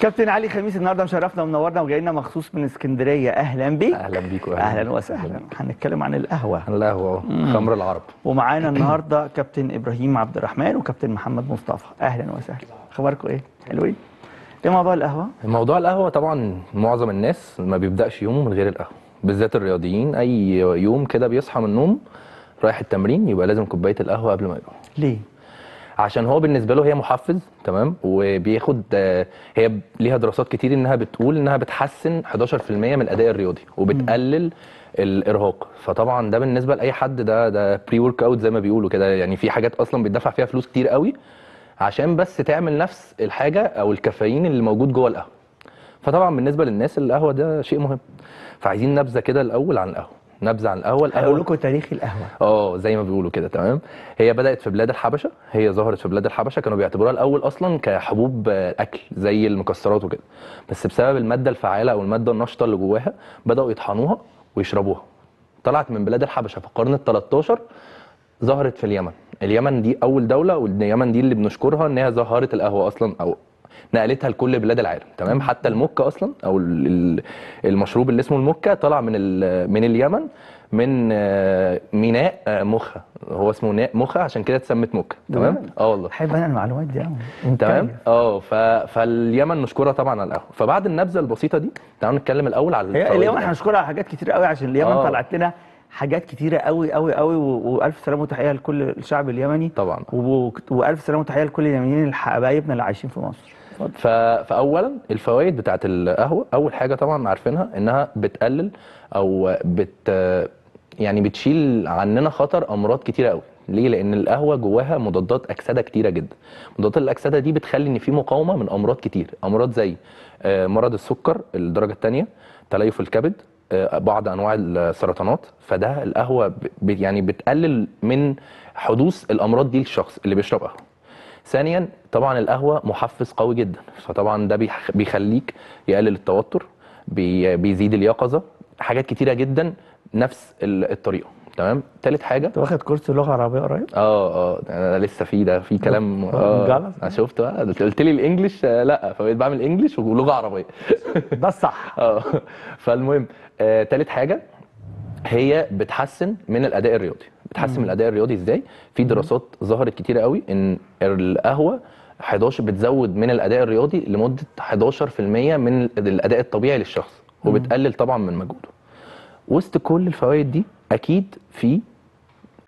كابتن علي خميس النهارده مشرفنا ومنورنا وجاي لنا مخصوص من اسكندريه. اهلا بيك. اهلا بيك واهلا. اهلا وسهلا. هنتكلم عن القهوه. القهوه خمر العرب. ومعانا النهارده كابتن ابراهيم عبد الرحمن وكابتن محمد مصطفى. اهلا وسهلا. اخباركم ايه؟ حلوين. ايه موضوع القهوه؟ موضوع القهوه طبعا معظم الناس ما بيبداش يومه من غير القهوه، بالذات الرياضيين. اي يوم كده بيصحى من النوم رايح التمرين يبقى لازم كوبايه القهوه قبل ما يروح. ليه؟ عشان هو بالنسبه له هي محفز، تمام، وبياخد هي ليها دراسات كتير انها بتقول انها بتحسن 11% من الاداء الرياضي وبتقلل الارهاق. فطبعا ده بالنسبه لاي حد ده بري ورك اوت زي ما بيقولوا كده، يعني في حاجات اصلا بيدفع فيها فلوس كتير قوي عشان بس تعمل نفس الحاجه او الكافيين اللي موجود جوه القهوه. فطبعا بالنسبه للناس القهوه ده شيء مهم، فعايزين نبذه كده الاول عن القهوه. نبذه عن القهوه. هقول لكم تاريخ القهوه زي ما بيقولوا كده، تمام. هي بدات في بلاد الحبشه، هي ظهرت في بلاد الحبشه. كانوا بيعتبروها الاول اصلا كحبوب اكل زي المكسرات وكده، بس بسبب الماده الفعاله او الماده النشطه اللي جواها بداوا يطحنوها ويشربوها. طلعت من بلاد الحبشه في القرن ال13، ظهرت في اليمن. اليمن دي اول دوله، واليمن دي اللي بنشكرها ان هي ظهرت القهوه اصلا او نقلتها لكل بلاد العالم، تمام. حتى الموكا اصلا او المشروب اللي اسمه الموكا طلع من اليمن، من ميناء مخا. هو اسمه ميناء مخا عشان كده اتسمت موكا، تمام. والله احب انا المعلومات دي قوي، تمام. فاليمن نشكرها طبعا على القهوه. فبعد النبذه البسيطه دي تعالوا نتكلم الاول على اليمن. احنا هنشكرها على حاجات كتير قوي عشان اليمن طلعت لنا حاجات كتيرة قوي قوي قوي، والف سلامة وتحية لكل الشعب اليمني طبعا، والف سلامة وتحية لكل اليمنيين حبايبنا اللي عايشين في مصر. فاولا الفوائد بتاعت القهوة، اول حاجة طبعا عارفينها انها بتقلل او يعني بتشيل عننا خطر امراض كتيرة قوي. ليه؟ لان القهوه جواها مضادات اكسده كتيره جدا. مضادات الاكسده دي بتخلي ان في مقاومه من امراض كتير، امراض زي مرض السكر الدرجه الثانيه، تليف الكبد، بعض انواع السرطانات. فده القهوه يعني بتقلل من حدوث الامراض دي للشخص اللي بيشرب قهوه. ثانيا طبعا القهوه محفز قوي جدا، فطبعا ده بيخليك يقلل التوتر، بيزيد اليقظه، حاجات كتيره جدا نفس الطريقه، تمام. ثالث حاجه، انت واخد كورس لغه عربيه قريب؟ انا لسه في كلام انا شفته بقى. قلت لي الانجليش لا، فبقيت بعمل انجليش ولغه عربيه ده الصح. فالمهم ثالث حاجه هي بتحسن من الاداء الرياضي. بتحسن من الاداء الرياضي ازاي؟ في دراسات ظهرت كتيره قوي ان القهوه 11 بتزود من الاداء الرياضي لمده 11% من الاداء الطبيعي للشخص، وبتقلل طبعا من مجهوده. وسط كل الفوائد دي اكيد في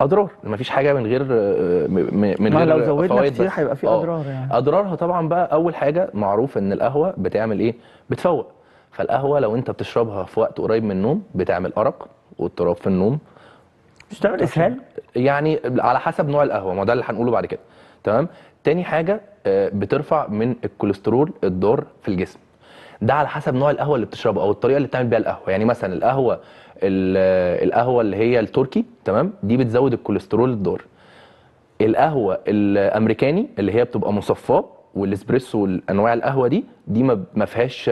اضرار، مفيش حاجه من غير لو زودنا كتير هيبقى في اضرار. يعني اضرارها طبعا بقى، اول حاجه معروف ان القهوه بتعمل ايه؟ بتفوق. فالقهوه لو انت بتشربها في وقت قريب من النوم بتعمل ارق واضطراب في النوم، بتعمل اسهال يعني على حسب نوع القهوه، ما ده اللي هنقوله بعد كده، تمام. تاني حاجه بترفع من الكوليسترول الضار في الجسم. ده على حسب نوع القهوه اللي بتشربه او الطريقه اللي بتعمل بيها القهوه. يعني مثلا القهوه اللي هي التركي، تمام، دي بتزود الكوليسترول الضار. القهوه الامريكاني اللي هي بتبقى مصفاه والاسبريسو والانواع القهوه دي ما فيهاش،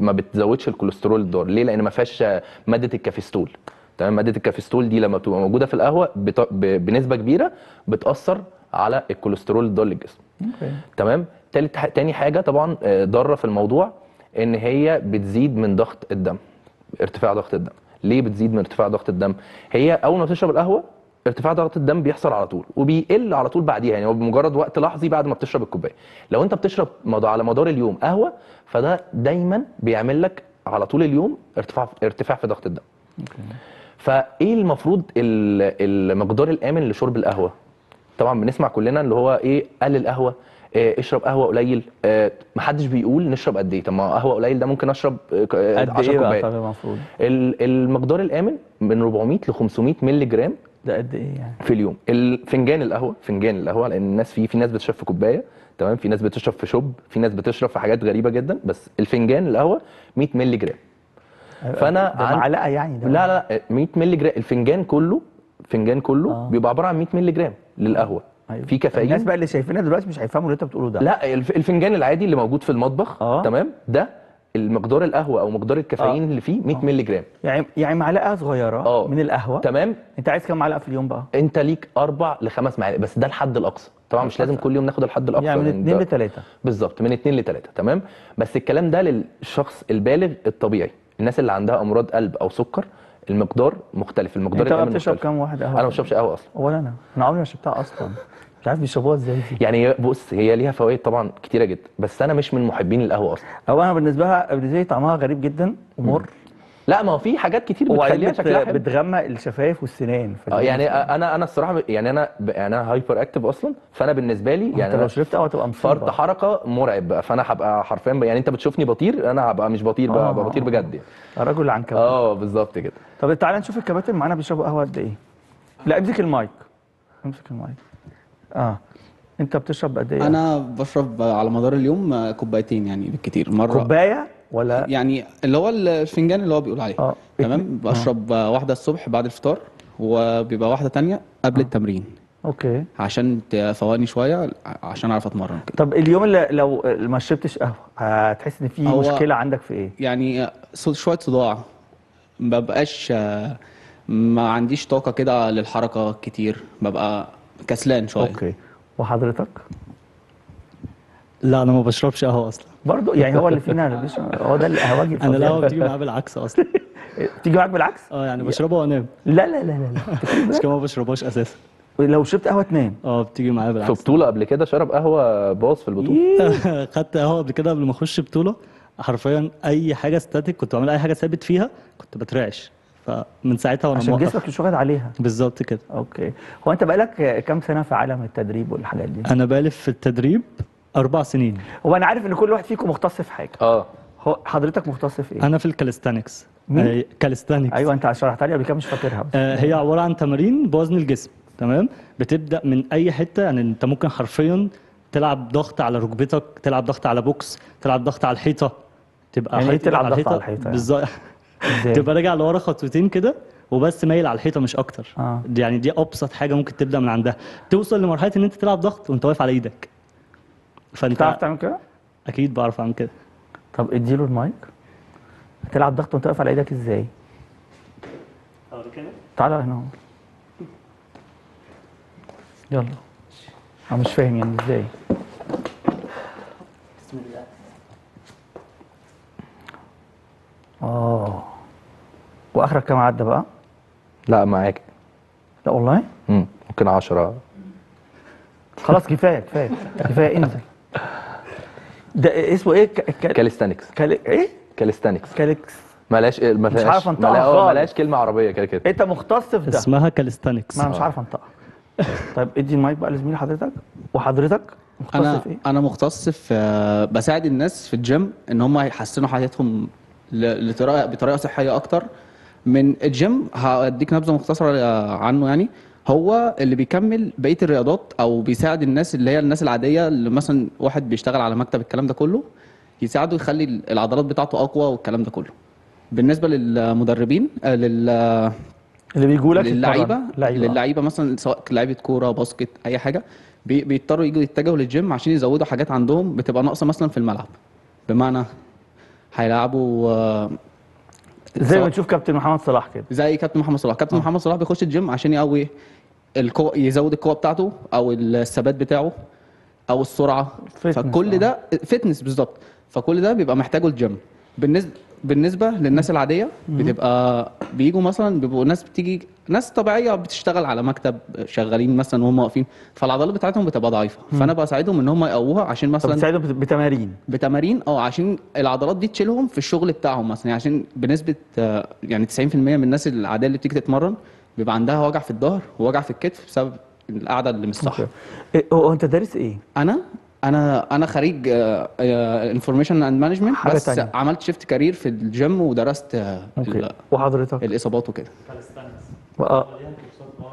ما بتزودش الكوليسترول الضار. ليه؟ لان ما فيهاش ماده الكافيستول، تمام. ماده الكافيستول دي لما بتبقى موجوده في القهوه بنسبه كبيره بتاثر على الكوليسترول الضار للجسم، تمام. تاني حاجه طبعا ضاره في الموضوع ان هي بتزيد من ضغط الدم، ارتفاع ضغط الدم. ليه بتزيد من ارتفاع ضغط الدم؟ هي اول ما بتشرب القهوه ارتفاع ضغط الدم بيحصل على طول وبيقل على طول بعديها، يعني هو بمجرد وقت لحظي بعد ما بتشرب الكوبايه. لو انت بتشرب على مدار اليوم قهوه، فده دايما بيعمل لك على طول اليوم ارتفاع في ضغط الدم. فايه المفروض المقدار الامن لشرب القهوه؟ طبعا بنسمع كلنا اللي هو ايه، قلل قهوه، اشرب قهوه قليل. محدش بيقول نشرب قد ايه. طب ما قهوه قليل ده ممكن اشرب 10 كوبايات. المفروض المقدار الامن من 400 ل 500 مللي جرام. ده قد ايه يعني في اليوم؟ فنجان القهوه، فنجان القهوه، لان الناس في ناس بتشرب في كوبايه، تمام، في ناس بتشرب في شوب، في ناس بتشرب في حاجات غريبه جدا، بس الفنجان القهوه 100 مللي جرام. فانا معلقه يعني ده لا 100 مللي جرام. الفنجان كله بيبقى عباره عن 100 مللي جرام للقهوه. أيوة. في كافيين. الناس بقى اللي شايفينها دلوقتي مش هيفهموا اللي انت بتقوله ده. لا، الفنجان العادي اللي موجود في المطبخ، تمام، ده المقدار القهوه او مقدار الكافيين اللي فيه 100 مللي جرام، يعني معلقه صغيره من القهوه. تمام. انت عايز كام معلقه في اليوم بقى؟ انت ليك 4 ل 5 معالق، بس ده الحد الاقصى طبعا. مش لازم كل يوم ناخد الحد الاقصى، يعني من 2 ل 3 بالظبط، من 2 ل 3 تمام. بس الكلام ده للشخص البالغ الطبيعي. الناس اللي عندها امراض قلب او سكر المقدار مختلف. المقدار انت بتشرب كام واحد قهوه؟ انا ما بشربش قهوه اصلا، ولا انا عمري ما شربتها اصلا. مش عارف بيشربوها ازاي دي. يعني بص، هي ليها فوائد طبعا كتيره جدا، بس انا مش من محبين القهوه اصلا. او انا بالنسبه لي طعمها غريب جدا ومر. لا، ما هو في حاجات كتير بتخليها شكلها بتغمق الشفايف والسنان. يعني انا الصراحه، يعني انا هايبر اكتيف اصلا، فانا بالنسبه لي يعني انت لو شربت قهوه تبقى فرط حركه مرعب بقى. فانا هبقى حرفيا يعني انت بتشوفني بطير، انا هبقى مش بطير بقى، هبقى بطير بجد يعني. رجل عنكبوت. بالظبط كده. طب تعالى نشوف الكباتن معانا بيشربوا قهوه قد ايه. لا امسك المايك، امسك المايك. انت بتشرب قد ايه؟ انا بشرب على مدار اليوم كوبايتين يعني بالكتير. مره كوبايه ولا يعني اللي هو الفنجان اللي هو بيقول عليه. تمام. بشرب واحده الصبح بعد الفطار، وبيبقى واحده ثانيه قبل التمرين. اوكي، عشان تفوقني شويه عشان اعرف اتمرن كده. طب اليوم اللي لو ما شربتش قهوه هتحس ان في مشكله عندك في ايه؟ يعني شويه صداع، ما بقاش، ما عنديش طاقه كده للحركه كتير، ببقى كسلان شويه. اوكي، وحضرتك؟ لا انا ما بشربش قهوه اصلا برضه. يعني هو اللي فينا اللي بيشرب هو ده القهوجي. انا القهوه بتيجي معايا بالعكس اصلا. بتيجي معاك بالعكس؟ يعني بشربها وانام. لا لا لا لا، مش كمان ما بشربهاش اساسا. لو شربت قهوه تنام؟ بتيجي معايا بالعكس. في بطوله قبل كده شرب قهوه باظ في البطوله. خدت قهوه قبل كده قبل ما اخش بطوله، حرفيا اي حاجه ستاتيك كنت بعمل، اي حاجه ثابت فيها كنت بترعش. فمن ساعتها وانا عشان جسمك مش واخد عليها. بالظبط كده. اوكي، هو انت بقالك كام سنه في عالم التدريب والحاجات دي؟ انا بقالي في التدريب 4 سنين. هو انا عارف ان كل واحد فيكم مختص في حاجه. هو حضرتك مختص في ايه؟ انا في الكاليستانيكس. كاليستانيكس، ايوه انت شرحتها لي قبل كده، مش فاكرها. هي عباره عن تمارين بوزن الجسم. تمام. بتبدا من اي حته، يعني انت ممكن حرفيا تلعب ضغط على ركبتك، تلعب ضغط على بوكس، تلعب ضغط على الحيطه، تبقى يعني تلعب ضغط على الحيطه بالظبط. تبقى راجع لورا خطوتين كده وبس، مايل على الحيطه مش اكتر. يعني دي ابسط حاجه ممكن تبدا من عندها، توصل لمرحله ان انت تلعب ضغط وانت واقف على ايدك. فانت بتعرف تعمل كده؟ اكيد بعرف اعمل كده. طب اديله المايك. هتلعب ضغط وانت واقف على ايدك ازاي؟ اوريك انا؟ تعالى هنا. يلا. انا مش فاهم يعني ازاي. بسم الله. واخرك كام عدى بقى؟ لا معاك. لا والله؟ ممكن 10. خلاص كفايه كفايه كفايه، انزل. ده اسمه ايه؟ كاليستانيكس. ايه؟ كاليستانيكس. مش عارف انطقها، ملهاش كلمه عربيه كده كده. انت مختص في ده، اسمها كاليستانيكس. ما انا مش عارف انطقها. طيب ادي المايك بقى لزميل حضرتك. وحضرتك مختص في ايه؟ انا مختص في بساعد الناس في الجيم ان هم يحسنوا حياتهم بطريقه صحيه اكتر. من الجيم هديك نبذه مختصره عنه. يعني هو اللي بيكمل بقيه الرياضات، او بيساعد الناس اللي هي الناس العاديه، اللي مثلا واحد بيشتغل على مكتب الكلام ده كله، يساعده يخلي العضلات بتاعته اقوى والكلام ده كله. بالنسبه للمدربين، اللي بيجوا لك للعيبه مثلا، سواء لعيبه كوره، باسكت، اي حاجه، بيضطروا يجوا يتجهوا للجيم عشان يزودوا حاجات عندهم بتبقى ناقصه مثلا في الملعب. بمعنى هيلعبوا زي ما تشوف كابتن محمد صلاح كده. زي كابتن محمد صلاح، كابتن محمد صلاح بيخش الجيم عشان يقوي يزود القوه بتاعته، او الثبات بتاعه، او السرعه. فكل ده فتنس بالظبط. فكل ده بيبقى محتاجه الجيم. بالنسبه للناس العاديه بتبقى بيجوا مثلا، بيبقوا ناس بتيجي ناس طبيعيه بتشتغل على مكتب، شغالين مثلا وهم واقفين، فالعضلات بتاعتهم بتبقى ضعيفه. فانا بساعدهم ان هم يقووها عشان مثلا بتساعدهم بتمارين عشان العضلات دي تشيلهم في الشغل بتاعهم مثلا. عشان بنسبه يعني 90% من الناس العاديه اللي بتيجي تتمرن بيبقى عندها وجع في الظهر ووجع في الكتف بسبب القعده اللي مش صح. هو انت دارس ايه؟ انا خريج انفورميشن اند مانجمنت، بس عملت شيفت كارير في الجيم ودرست. وحضرتك الاصابات وكده.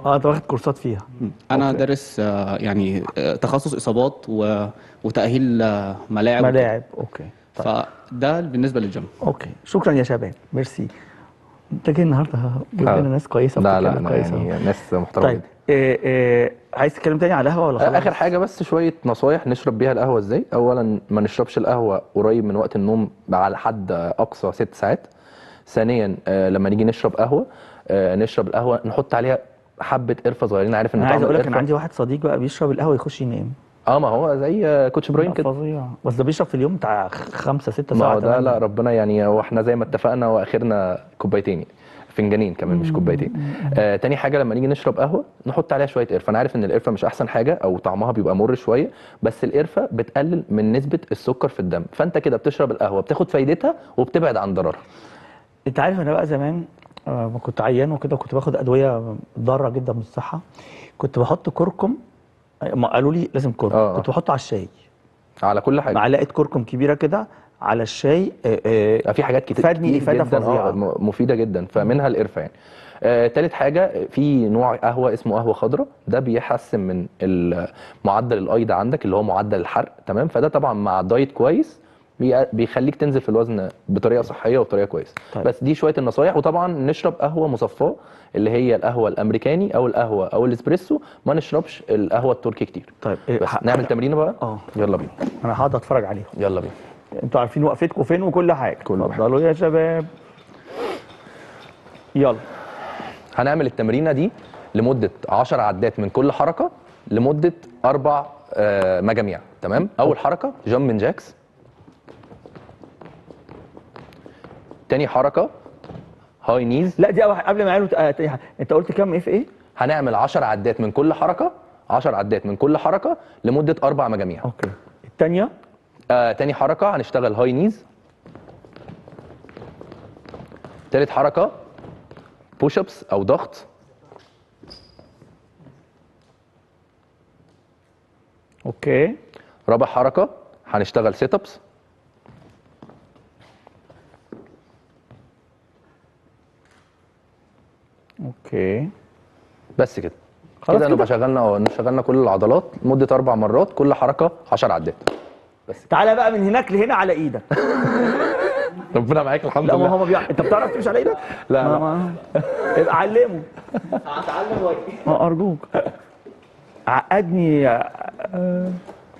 انت واخد كورسات فيها؟ انا دارس يعني تخصص اصابات وتاهيل ملاعب. اوكي طيب. فده بالنسبه للجيم. اوكي شكرا يا شباب، ميرسي. انت جاي النهارده جبت لنا ناس كويسه. لا لا كويسه يعني، ناس محترمه. طيب عايز تتكلم تاني على القهوه ولا خلاص؟ اخر حاجه بس شويه نصايح نشرب بيها القهوه ازاي. اولا ما نشربش القهوه قريب من وقت النوم على حد اقصى 6 ساعات. ثانيا لما نيجي نشرب قهوه نشرب القهوه نحط عليها حبه قرفه صغيرين. عارف ان انا عايز اقول لك انا عندي واحد صديق بقى بيشرب القهوه يخش ينام. ما هو زي كوتش ابراهيم كده فظيع، بس ده بيشرب في اليوم بتاع 5 6 ساعات. ما ده لا ربنا يعني، هو احنا زي ما اتفقنا واخرنا كوبايتين فنجانين كمان مش كوبايتين. تاني حاجه لما نيجي نشرب قهوه نحط عليها شويه قرفه. انا عارف ان القرفه مش احسن حاجه او طعمها بيبقى مر شويه، بس القرفه بتقلل من نسبه السكر في الدم، فانت كده بتشرب القهوه بتاخد فايدتها وبتبعد عن ضررها. انت عارف انا بقى زمان ما كنت عيان وكده كنت باخد ادويه ضاره جدا بالصحه، كنت بحط كركم. ما قالوا لي لازم كركم. كنت بحطه على الشاي، على كل حاجه، معلقه كركم كبيره كده على الشاي. في حاجات كتير فادني افاده فظيعه مفيده جدا، فمنها القرفه يعني. تالت حاجه في نوع قهوه اسمه قهوه خضراء، ده بيحسن من معدل الايض عندك اللي هو معدل الحرق، تمام؟ فده طبعا مع دايت كويس بيخليك تنزل في الوزن بطريقه صحيه وبطريقه كويسه. طيب. بس دي شويه النصايح. وطبعا نشرب قهوه مصفاه اللي هي القهوه الامريكاني او القهوه او الاسبريسو، ما نشربش القهوه التركي كتير. طيب بس نعمل تمرينه بقى. يلا بينا، انا هقعد اتفرج عليهم. يلا بينا، انتوا عارفين وقفتكم فين وكل حاجه. اتفضلوا يا شباب، يلا. هنعمل التمرينه دي لمده 10 عدات من كل حركه لمده 4 مجاميع، تمام؟ اول حركه جامبن جاكس، تاني حركه هاي نيز. لا دي قبل ما قالوا انت قلت كام ايه في ايه؟ هنعمل 10 عدات من كل حركه، 10 عدات من كل حركه لمده 4 مجاميع. اوكي. الثانيه تاني حركه هنشتغل هاي نيز. تالت حركه بوش ابس او ضغط. اوكي. رابع حركه هنشتغل سيت ابس. اوكي. بس كده خلاص، كده نبقى شغلنا كل العضلات مده 4 مرات، كل حركه 10 عدات. بس تعالى بقى من هناك لهنا على ايدك. ربنا معاك. الحمد لله. لا ما هو انت بتعرف تمشي على ايدك؟ لا ما ابقى علمه. هتعلم وايه؟ ارجوك عقدني.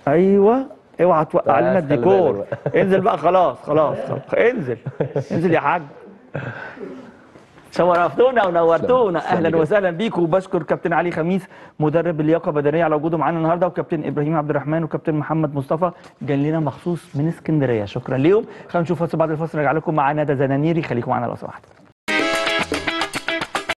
ايوه اوعى توقع لنا الديكور. انزل بقى خلاص. انزل يا حاج. شرفتونا ونورتونا. اهلا وسهلا بيكم، وبشكر كابتن علي خميس مدرب اللياقه البدنيه على وجوده معانا النهارده، وكابتن ابراهيم عبد الرحمن وكابتن محمد مصطفى جايين لنا مخصوص من اسكندريه، شكرا ليهم. خلينا نشوف فاصل، بعد الفاصل نرجع لكم مع ندى زنانيري. خليكم معانا لو سمحتوا.